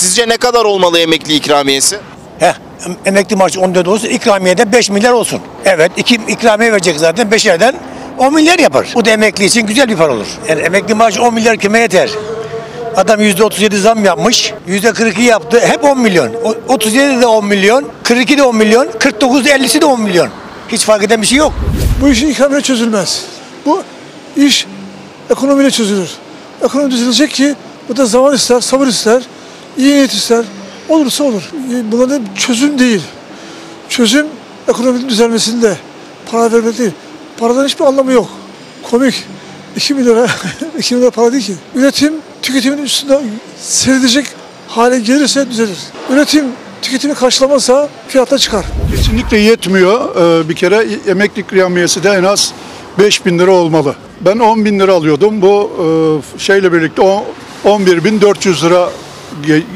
Sizce ne kadar olmalı emekli ikramiyesi? Emekli maaşı 14 olsun, ikramiye de 5 milyar olsun. Evet, 2 ikramiye verecek zaten, 5'erden 10 milyar yapar. Bu da emekli için güzel bir para olur. Yani emekli maaşı 10 milyar kime yeter? Adam %37 zam yapmış, %42 yaptı, hep 10 milyon. 37 de 10 milyon, 42 de 10 milyon, 49 de 50'si de 10 milyon. Hiç fark eden bir şey yok. Bu işin ikramiyle çözülmez. Bu iş ekonomiyle çözülür. Ekonomi düzelecek ki bu da zaman ister, sabır ister, iyi niyet ister. Olursa olur. Bunların çözüm değil. Çözüm ekonominin düzelmesinde. Para vermek değil. Paradan hiçbir anlamı yok. Komik. 2 milyara, 2 milyar para değil ki. Üretim tüketimin üstünde seyredecek hale gelirse düzelir. Üretim tüketimi karşılamazsa fiyata çıkar. Kesinlikle yetmiyor. Bir kere emekli ikramiyesi de en az 5.000 lira olmalı. Ben 10.000 lira alıyordum. Bu şeyle birlikte 11.400 lira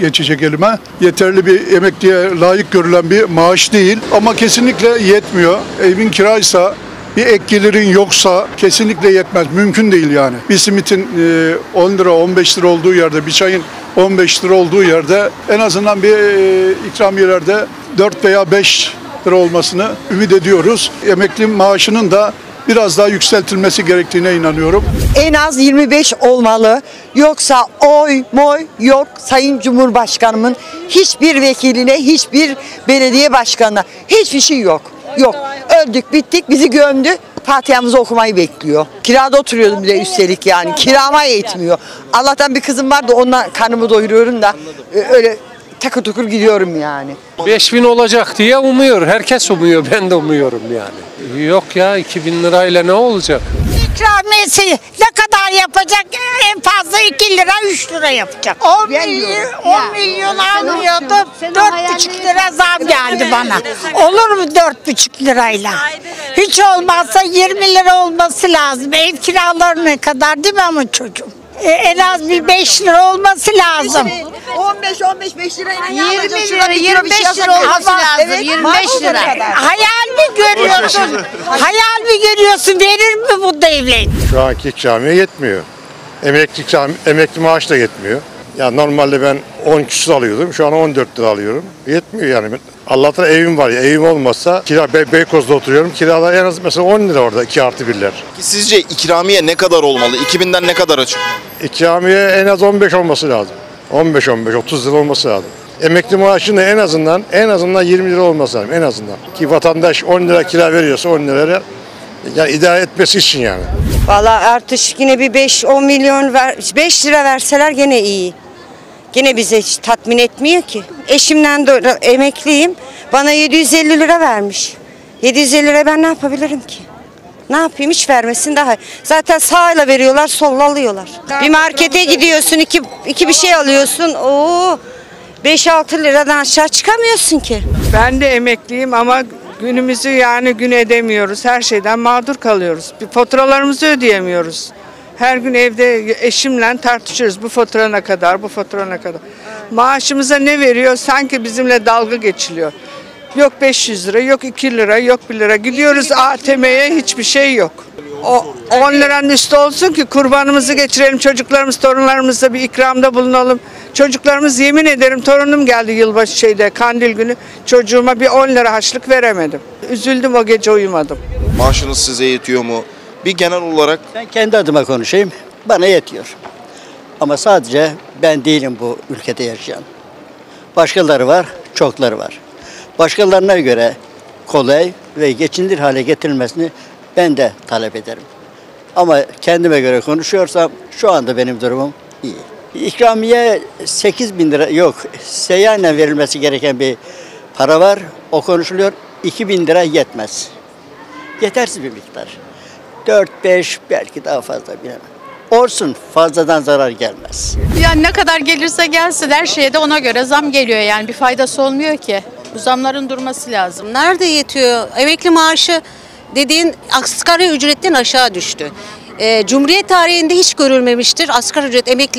geçecek elime. Yeterli bir emekliye layık görülen bir maaş değil ama kesinlikle yetmiyor. Evin kiraysa, bir ek gelirin yoksa kesinlikle yetmez. Mümkün değil yani. Bir simitin 10 lira 15 lira olduğu yerde, bir çayın 15 lira olduğu yerde en azından bir ikramiyelerde 4 veya 5 lira olmasını ümit ediyoruz. Emekli maaşının da biraz daha yükseltilmesi gerektiğine inanıyorum. En az 25 olmalı. Yoksa oy moy yok. Sayın Cumhurbaşkanımın hiçbir vekiline, hiçbir belediye başkanına hiçbir şey yok. Yok. Öldük, bittik, bizi gömdü. Fatiha'mızı okumayı bekliyor. Kirada oturuyordum bile üstelik yani. Kirama yetmiyor. Allah'tan bir kızım var da onunla karnımı doyuruyorum da öyle takır tukur gidiyorum yani. 5.000 olacak diye umuyor. Herkes umuyor. Ben de umuyorum yani. Yok ya, 2.000 lirayla ne olacak? İkramiyesi ne kadar yapacak? En fazla 2 lira 3 lira yapacak. 10 milyon almıyordum. 4,5 lira zam geldi bana. Olur mu 4,5 lirayla? Hiç olmazsa 20 lira olması lazım. Ev kiraları ne kadar değil mi ama çocuğum? En az bir 5 lira olması lazım. 15 lirayla 25 lira olması lazım. Evet, 25 lira. Hayal mi görüyorsun? Hayal mi görüyorsun? Verir mi bu devlet? Şu anki ikramiye yetmiyor. Emekli maaş da yetmiyor. Ya yani normalde ben 10 küsür alıyordum. Şu an 14 lira alıyorum. Yetmiyor yani. Allah'tan evim var ya. Evim olmasa kira, Beykoz'da oturuyorum. Kiralar en az mesela 10 lira orada 2+1'ler. Sizce ikramiye ne kadar olmalı? 2000'den ne kadar açık? İkramiye en az 15 olması lazım. 15-30 lira olması lazım. Emekli maaşının en azından 20 lira olması lazım en azından. Ki vatandaş 10 lira kira veriyorsa 10 lira yani idare etmesi için yani. Vallahi artış yine bir 5-10 milyon 5 lira verseler gene iyi. Gene bize hiç tatmin etmiyor ki. Eşimden de emekliyim. Bana 750 lira vermiş. 750 lira ben ne yapabilirim ki? Ne yapayım, hiç vermesin daha. Zaten sağla veriyorlar, solla alıyorlar. Bir markete gidiyorsun, iki bir şey alıyorsun. Oo, 5-6 liradan aşağı çıkamıyorsun ki. Ben de emekliyim ama günümüzü yani gün edemiyoruz. Her şeyden mağdur kalıyoruz. Bir faturalarımızı ödeyemiyoruz. Her gün evde eşimle tartışıyoruz. Bu faturana kadar, bu faturana kadar. Maaşımıza ne veriyor? Sanki bizimle dalga geçiliyor. Yok 500 lira, yok 2 lira, yok 1 lira. Gidiyoruz ATM'ye, hiçbir şey yok. O 10 liranın üstü olsun ki kurbanımızı geçirelim, çocuklarımız, torunlarımızla bir ikramda bulunalım. Çocuklarımız, yemin ederim torunum geldi yılbaşı kandil günü. Çocuğuma bir 10 lira harçlık veremedim. Üzüldüm, o gece uyumadım. Maaşınız size yetiyor mu? Bir genel olarak. Ben kendi adıma konuşayım. Bana yetiyor. Ama sadece ben değilim bu ülkede yaşayan. Başkaları var, çokları var. Başkalarına göre kolay ve geçinilir hale getirilmesini ben de talep ederim. Ama kendime göre konuşuyorsam şu anda benim durumum iyi. İkramiye 8.000 lira yok. Seyyanen verilmesi gereken bir para var. O konuşuluyor. 2.000 lira yetmez. Yetersiz bir miktar. 4-5 belki daha fazla bilemem. Olsun, fazladan zarar gelmez. Yani ne kadar gelirse gelsin her şeye de ona göre zam geliyor yani, bir faydası olmuyor ki. Bu zamların durması lazım. Nerede yetiyor? Emekli maaşı dediğin asgari ücretten aşağı düştü. Cumhuriyet tarihinde hiç görülmemiştir. Asgari ücret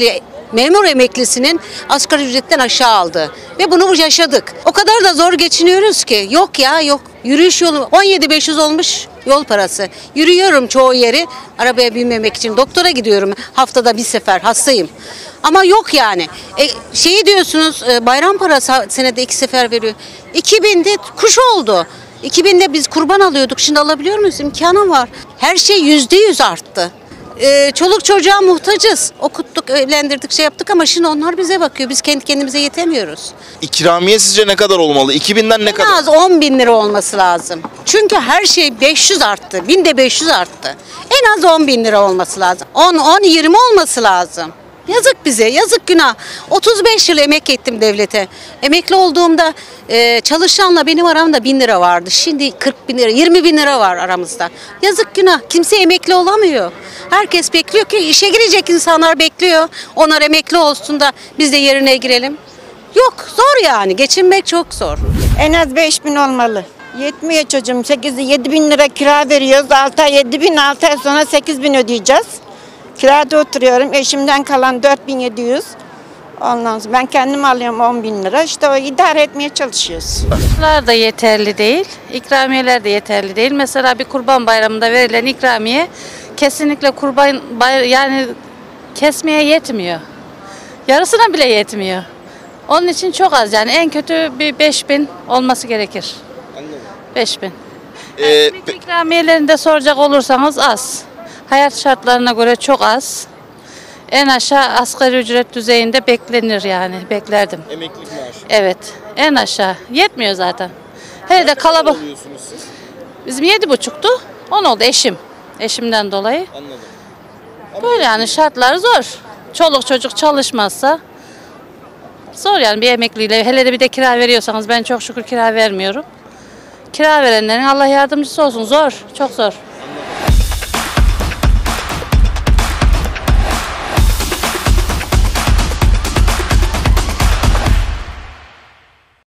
memur emeklisinin asgari ücretten aşağı aldı. Ve bunu yaşadık. O kadar da zor geçiniyoruz ki. Yok ya yok. Yürüyüş yolu 17.500 olmuş yol parası. Yürüyorum çoğu yeri arabaya binmemek için. Doktora gidiyorum haftada bir sefer, hastayım. Ama yok yani. Şeyi diyorsunuz, bayram parası senede 2 sefer veriyor. 2000'de kuş oldu. 2000'de biz kurban alıyorduk. Şimdi alabiliyor muyuz? İmkanı var. Her şey %100 arttı. Çoluk çocuğa muhtacız. Okuttuk, evlendirdik, şey yaptık ama şimdi onlar bize bakıyor. Biz kendi kendimize yetemiyoruz. İkramiye sizce ne kadar olmalı? 2000'den ne kadar? En az 10.000 lira olması lazım. Çünkü her şey 500 arttı. 1500 arttı. En az 10.000 lira olması lazım. 10-20 olması lazım. Yazık bize, yazık günah. 35 yıl emek ettim devlete. Emekli olduğumda çalışanla benim aramda 1.000 lira vardı. Şimdi 40.000 lira, 20.000 lira var aramızda. Yazık günah. Kimse emekli olamıyor. Herkes bekliyor ki işe girecek insanlar bekliyor. Onlar emekli olsun da biz de yerine girelim. Yok, zor yani. Geçinmek çok zor. En az 5.000 olmalı. Yetmiyor çocuğum. 7.000 lira kira veriyoruz. 6 ay 7.000, 6 ay sonra 8.000 ödeyeceğiz. Kirada oturuyorum. Eşimden kalan 4.700. Ondan sonra ben kendim alıyorum 10.000 lira. İşte o idare etmeye çalışıyoruz. Bunlar da yeterli değil. İkramiyeler de yeterli değil. Mesela bir kurban bayramında verilen ikramiye kesinlikle yani kesmeye yetmiyor. Yarısına bile yetmiyor. Onun için çok az yani. En kötü bir 5.000 olması gerekir. 5.000. İkramiyelerini de soracak olursanız az. Hayat şartlarına göre çok az. En aşağı asgari ücret düzeyinde beklenir yani. Beklerdim. Emeklilik maaşı. Evet. En aşağı. Yetmiyor zaten. Hele de kalabalık. Bizim 7.5'tu. 10 oldu eşim. Eşimden dolayı. Anladım. Böyle yani şartlar zor. Çoluk çocuk çalışmazsa zor yani bir emekliyle. Hele de bir de kira veriyorsanız ben çok şükür kira vermiyorum. Kira verenlerin Allah yardımcısı olsun. Zor. Çok zor.